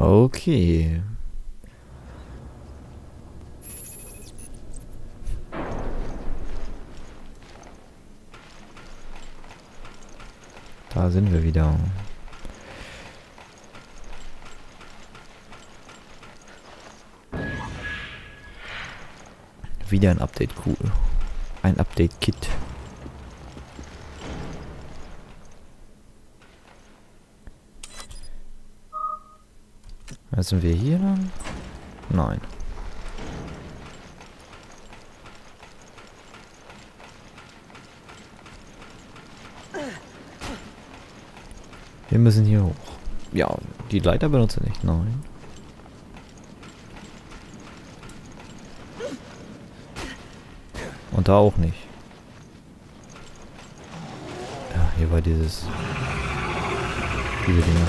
Okay. Da sind wir wieder. Wieder ein Update, cool. Ein Update-Kit. Sind wir hier dann? Nein. Wir müssen hier hoch. Ja, die Leiter benutze ich nicht. Nein. Und da auch nicht. Ja, hier war dieses... Diese Dinger.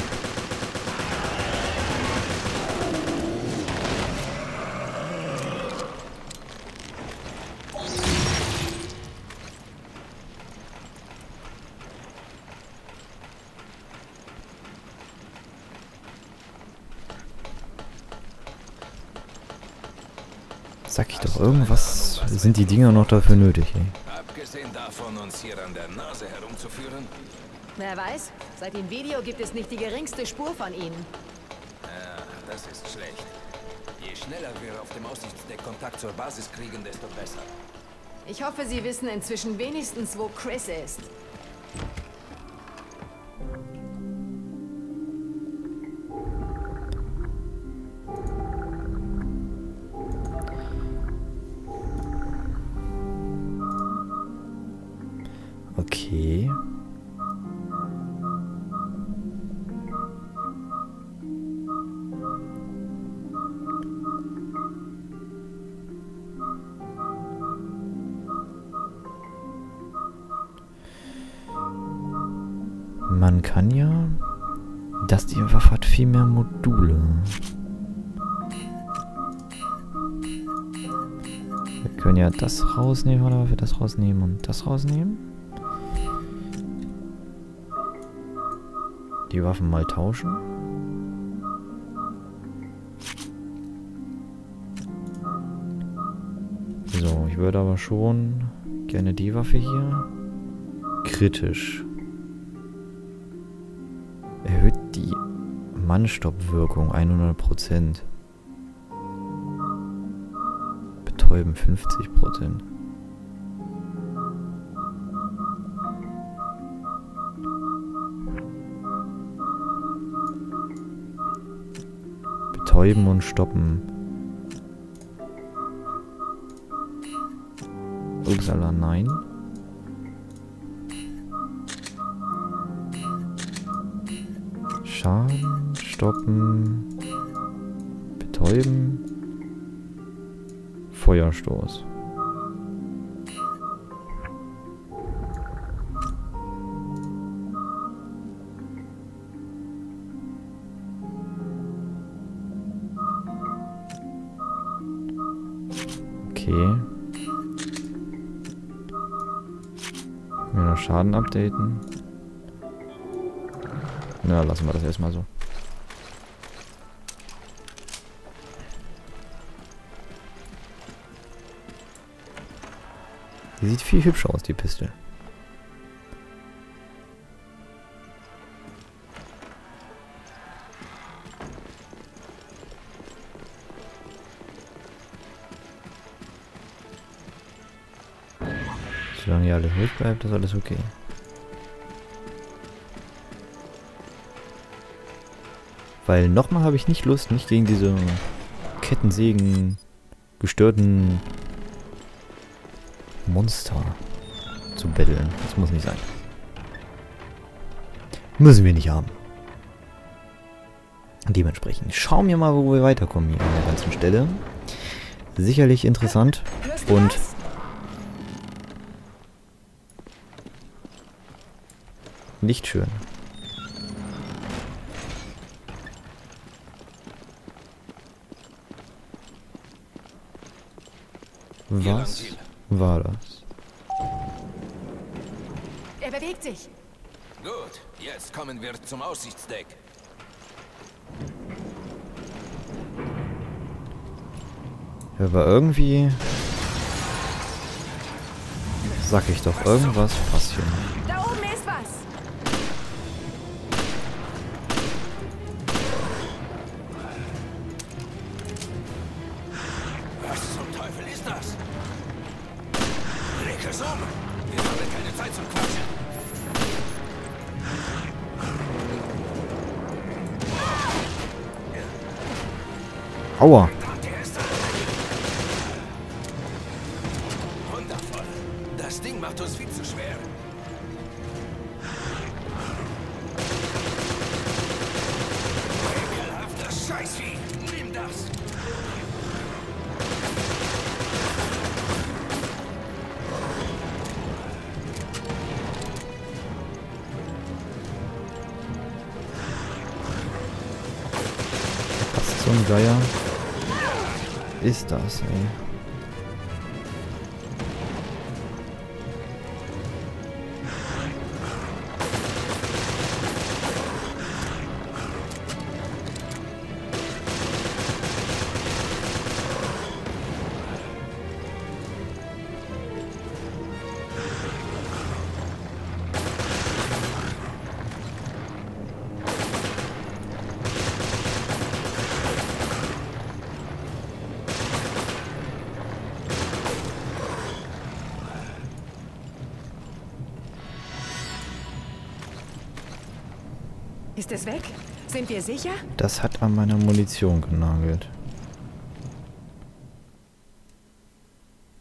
Sag ich doch, irgendwas sind die Dinger noch dafür nötig, ey. Abgesehen davon, uns hier an der Nase herumzuführen? Wer weiß, seit dem Video gibt es nicht die geringste Spur von ihnen. Ja, das ist schlecht. Je schneller wir auf dem Aussichtsdeck Kontakt zur Basis kriegen, desto besser. Ich hoffe, Sie wissen inzwischen wenigstens, wo Chris ist. Okay. Man kann ja... dass die Waffe hat viel mehr Module. Wir können ja das rausnehmen, oder wir das rausnehmen und das rausnehmen. Die Waffen mal tauschen. So, ich würde aber schon gerne die Waffe hier. Kritisch. Erhöht die Mannstoppwirkung 100%. Betäuben 50%. Betäuben und stoppen. Upsala, nein. Schaden, stoppen, betäuben, Feuerstoß. Noch Schaden updaten. Na, lassen wir das erstmal so. Die sieht viel hübscher aus, die Pistole. Solange hier alles ruhig bleibt, ist alles okay. Weil nochmal habe ich nicht Lust, mich gegen diese Kettensägen gestörten Monster zu betteln. Das muss nicht sein. Müssen wir nicht haben. Dementsprechend schauen wir mal, wo wir weiterkommen hier an der ganzen Stelle. Sicherlich interessant und... nicht schön. Was war das? Er bewegt sich. Gut, jetzt kommen wir zum Aussichtsdeck. Aber irgendwie... Sag ich doch, irgendwas passiert. Da oben ist was. Was zum Teufel ist das? Leg es um. Wir haben keine Zeit zum Quatschen. Aua. Geier ist das, ey. Ist es weg? Sind wir sicher? Das hat an meiner Munition genagelt.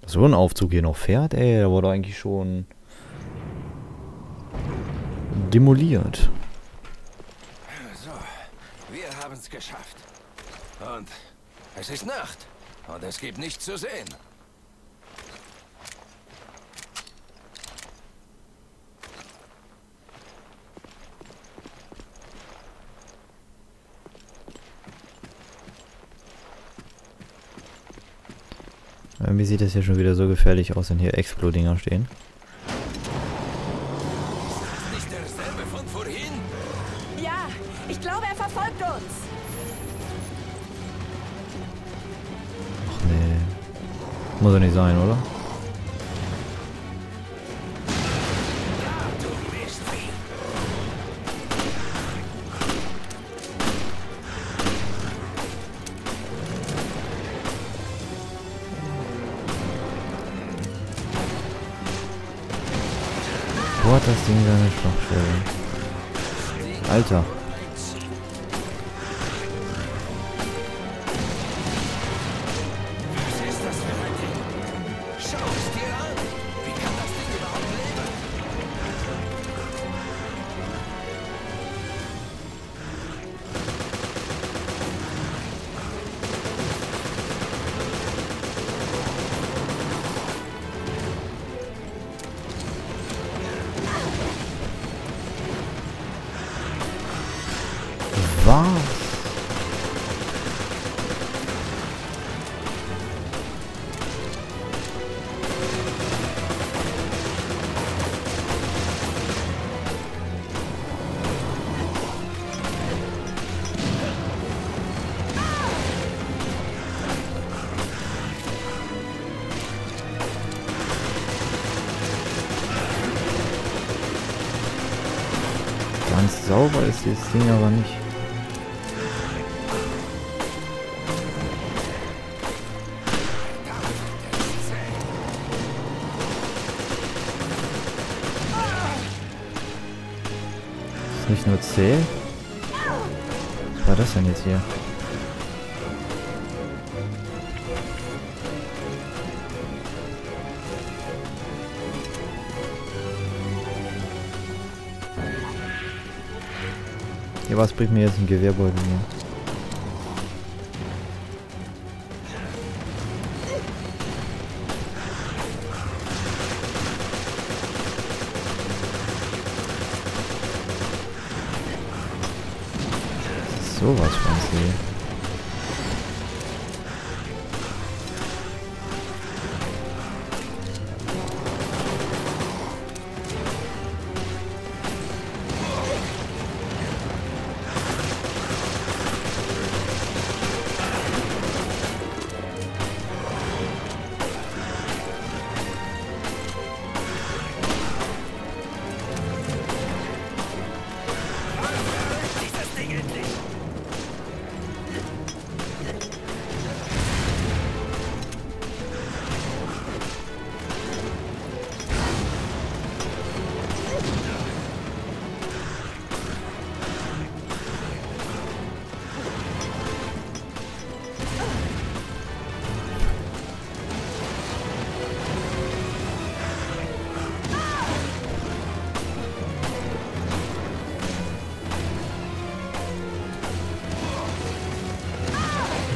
Dass so ein Aufzug hier noch fährt, ey, der wurde eigentlich schon demoliert. So, wir haben es geschafft. Und es ist Nacht. Und es gibt nichts zu sehen. Irgendwie sieht das hier schon wieder so gefährlich aus, wenn hier Explo-Dinger stehen. Ist das nicht derselbe von vorhin? Ja, ich glaube, er verfolgt uns. Ach nee. Muss ja nicht sein, oder? Das Ding da eine Schwachstelle. Alter. Was ist das für ein Ding? Schau es dir an! Wie kann das Ding überhaupt sauber ist dieses Ding aber nicht. Ist nicht nur zäh? Was war das denn jetzt hier? Ja, was bringt mir jetzt ein Gewehrbeutel hier? Das ist sowas von See.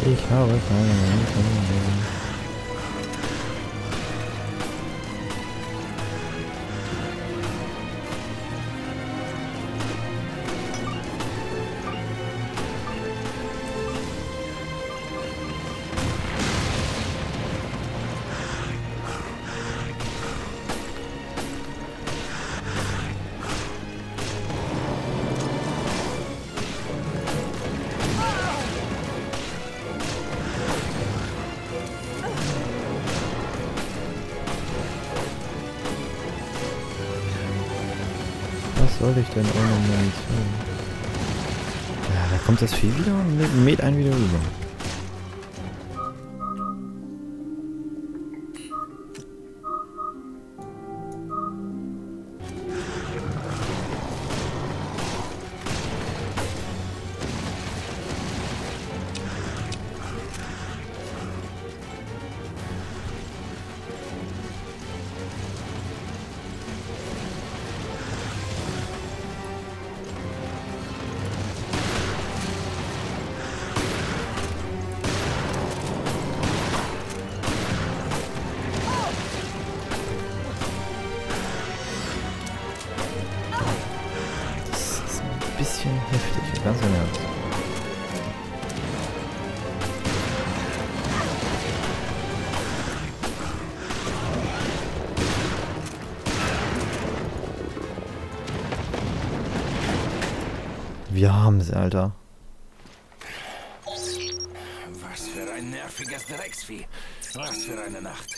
Ich habe keine Ahnung. Was soll ich denn ohne Moment? Ja, da kommt das Vieh wieder und mäht einen wieder heftig, ganz nervig. Wir haben sie, Alter. Was für ein nerviges Drecksvieh. Was für eine Nacht.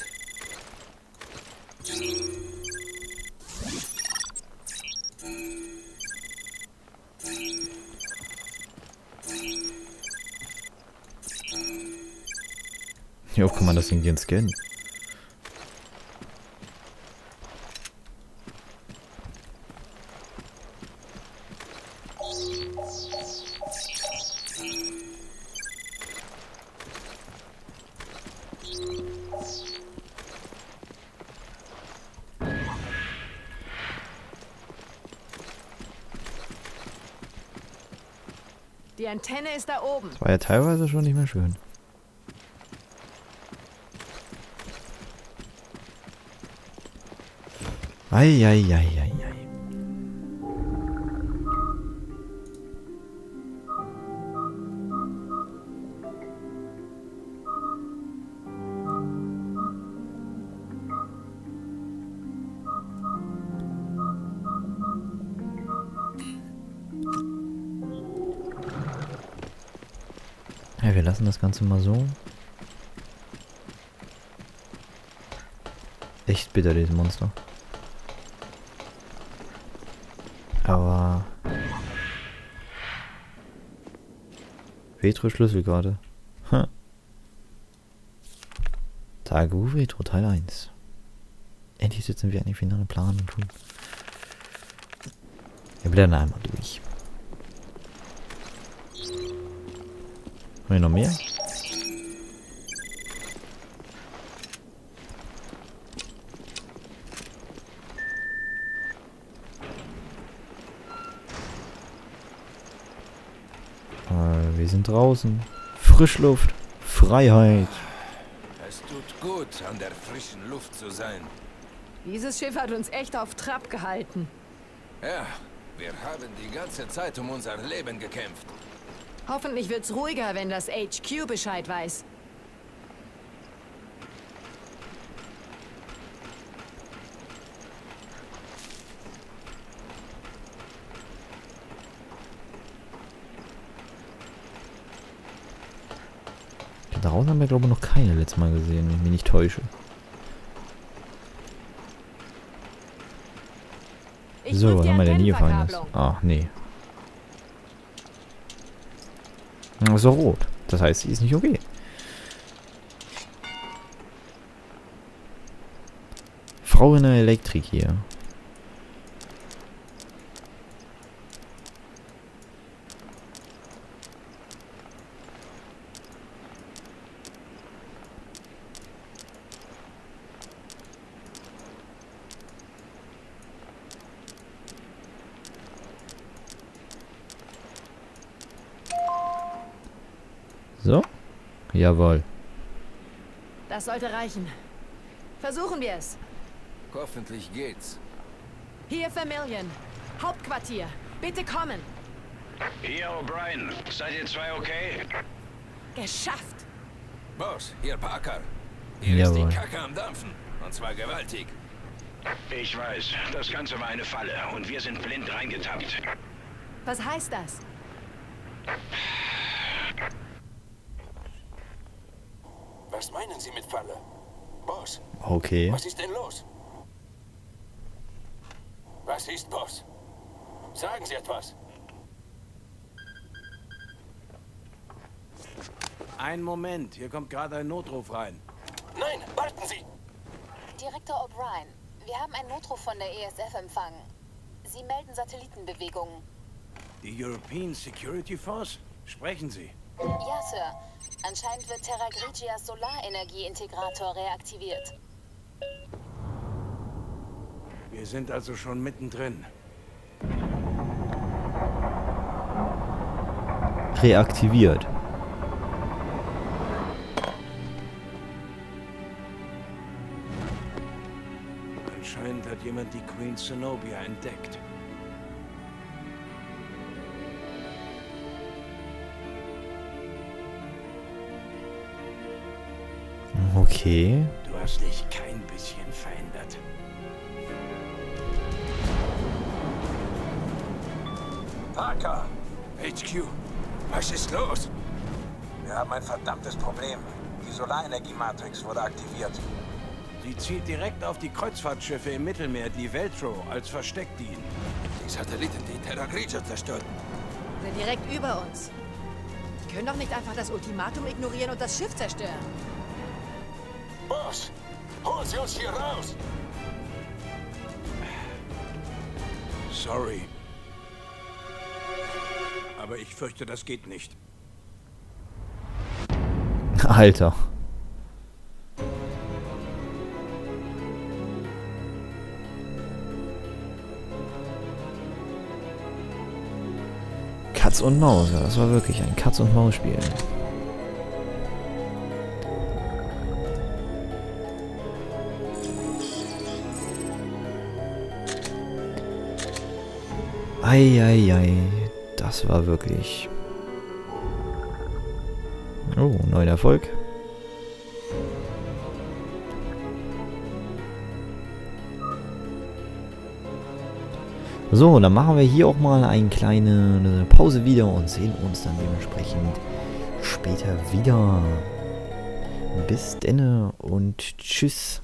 Hier kann man das Ding gehen scannen. Die Antenne ist da oben. Das war ja teilweise schon nicht mehr schön. Eieieiei. Ja, wir lassen das Ganze mal so. Echt bitter, dieses Monster. Aber... Veltro Schlüsselkarte. Tagebuch Veltro Teil 1. Endlich sitzen wir an den finalen Plan und tun. Wir blenden einmal durch. Haben wir noch mehr? Wir sind draußen. Frischluft. Freiheit. Es tut gut, an der frischen Luft zu sein. Dieses Schiff hat uns echt auf Trab gehalten. Ja, wir haben die ganze Zeit um unser Leben gekämpft. Hoffentlich wird's ruhiger, wenn das HQ Bescheid weiß. Draußen haben wir, glaube ich, noch keine letztes Mal gesehen, wenn ich mich nicht täusche. So, was haben wir denn hier Feines? Ach, nee. Das ist doch rot. Das heißt, sie ist nicht okay. Frau in der Elektrik hier. So, Jawohl. Das sollte reichen. Versuchen wir es. Hoffentlich geht's. Hier Vermilion. Hauptquartier. Bitte kommen. Hier O'Brien. Seid ihr zwei okay? Geschafft. Boss, hier Parker. Hier Jawohl. Ist die Kacke am Dampfen. Und zwar gewaltig. Ich weiß, das Ganze war eine Falle und wir sind blind reingetappt. Was heißt das? Was meinen Sie mit Falle? Boss. Okay. Was ist denn los? Was ist, Boss? Sagen Sie etwas. Einen Moment, hier kommt gerade ein Notruf rein. Nein, warten Sie! Direktor O'Brien, wir haben einen Notruf von der ESF empfangen. Sie melden Satellitenbewegungen. Die European Security Force? Sprechen Sie. Ja, Sir. Anscheinend wird Terra Grigias Solarenergie-Integrator reaktiviert. Wir sind also schon mittendrin. Reaktiviert. Anscheinend hat jemand die Queen Zenobia entdeckt. Okay. Du hast dich kein bisschen verändert. Parker, HQ, was ist los? Wir haben ein verdammtes Problem. Die Solarenergie-Matrix wurde aktiviert. Sie zieht direkt auf die Kreuzfahrtschiffe im Mittelmeer, die Veltro, als Versteck dienen. Die Satelliten, die Terra Grigia zerstörten. Sind direkt über uns. Die können doch nicht einfach das Ultimatum ignorieren und das Schiff zerstören. Boss, hol sie uns hier raus! Sorry. Aber ich fürchte, das geht nicht. Alter. Katz und Maus, ja, das war wirklich ein Katz und Maus Spiel. Eieiei. Das war wirklich... Oh, neuer Erfolg. So, dann machen wir hier auch mal eine kleine Pause wieder und sehen uns dann dementsprechend später wieder. Bis denne und tschüss.